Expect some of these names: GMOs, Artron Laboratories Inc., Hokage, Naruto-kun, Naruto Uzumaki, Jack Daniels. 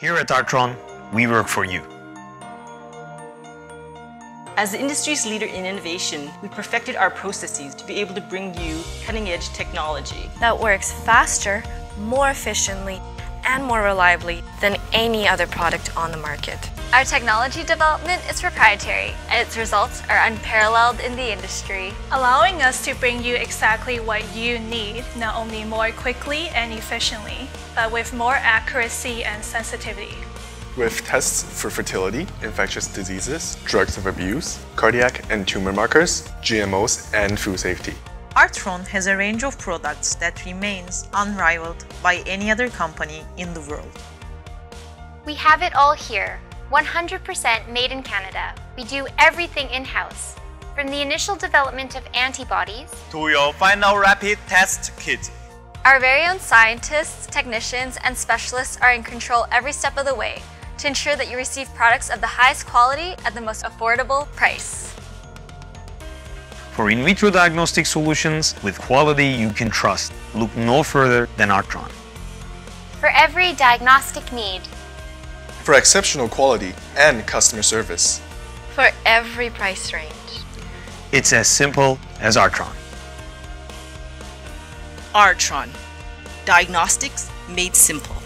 Here at Artron, we work for you. As the industry's leader in innovation, we perfected our processes to be able to bring you cutting-edge technology that works faster, more efficiently, and more reliably than any other product on the market. Our technology development is proprietary, and its results are unparalleled in the industry, allowing us to bring you exactly what you need, not only more quickly and efficiently, but with more accuracy and sensitivity. With tests for fertility, infectious diseases, drugs of abuse, cardiac and tumor markers, GMOs, and food safety. Artron has a range of products that remains unrivaled by any other company in the world. We have it all here, 100% made in Canada. We do everything in-house, from the initial development of antibodies to your final rapid test kit. Our very own scientists, technicians, and specialists are in control every step of the way to ensure that you receive products of the highest quality at the most affordable price. For in vitro diagnostic solutions with quality you can trust, look no further than Artron. For every diagnostic need. For exceptional quality and customer service. For every price range. It's as simple as Artron. Artron. Diagnostics made simple.